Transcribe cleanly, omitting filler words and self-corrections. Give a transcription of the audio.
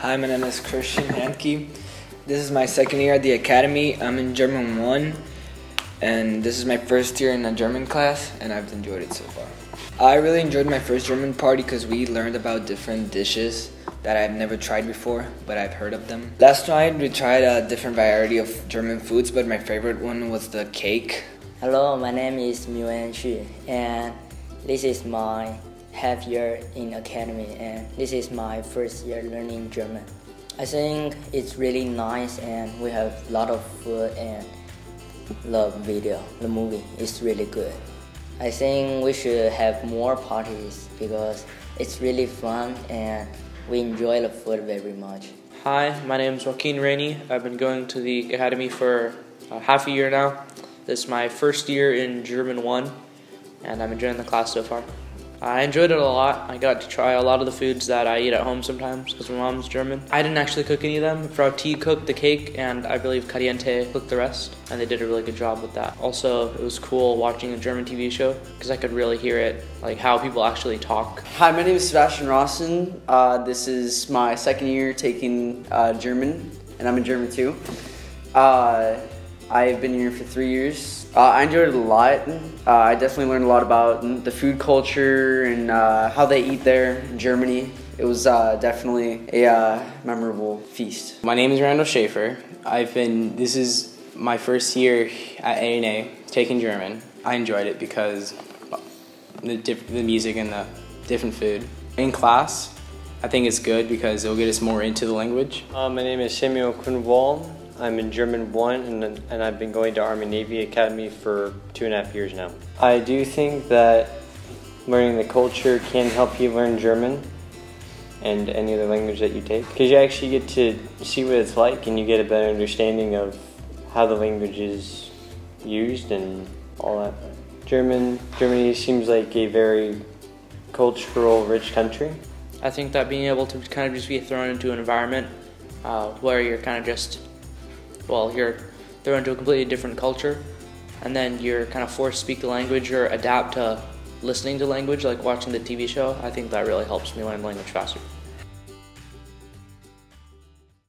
Hi, my name is Christian Hanke. This is my second year at the Academy. I'm in German 1, and this is my first year in a German class, and I've enjoyed it so far. I really enjoyed my first German party because we learned about different dishes that I've never tried before, but I've heard of them. Last night we tried a different variety of German foods, but my favorite one was the cake. Hello, my name is Muyan Shi, and this is my half year in academy, and this is my first year learning German. I think it's really nice, and we have a lot of food and love video. The movie is really good. I think we should have more parties because it's really fun and we enjoy the food very much. Hi, my name is Joaquin Rainey. I've been going to the academy for half a year now. This is my first year in German 1, and I'm enjoying the class so far. I enjoyed it a lot. I got to try a lot of the foods that I eat at home sometimes because my mom's German. I didn't actually cook any of them. Frau T cooked the cake, and I believe Kariente cooked the rest, and they did a really good job with that. Also, it was cool watching a German TV show because I could really hear it, like how people actually talk. Hi, my name is Sebastian Rossen. This is my second year taking German, and I'm in German 2. I've been here for 3 years. I enjoyed it a lot. I definitely learned a lot about the food culture and how they eat there in Germany. It was definitely a memorable feast. My name is Randall Schaefer. This is my first year at A&A taking German. I enjoyed it because the music and the different food. In class, I think it's good because it'll get us more into the language. My name is Samuel Kuhn-Wall. I'm in German 1, and I've been going to Army and Navy Academy for 2.5 years now. I do think that learning the culture can help you learn German and any other language that you take, because you actually get to see what it's like and you get a better understanding of how the language is used and all that. Germany seems like a very cultural, rich country. I think that being able to kind of just be thrown into an environment where you're kind of just you're thrown into a completely different culture, and then you're kind of forced to speak the language or adapt to listening to language, like watching the TV show. I think that really helps me learn language faster.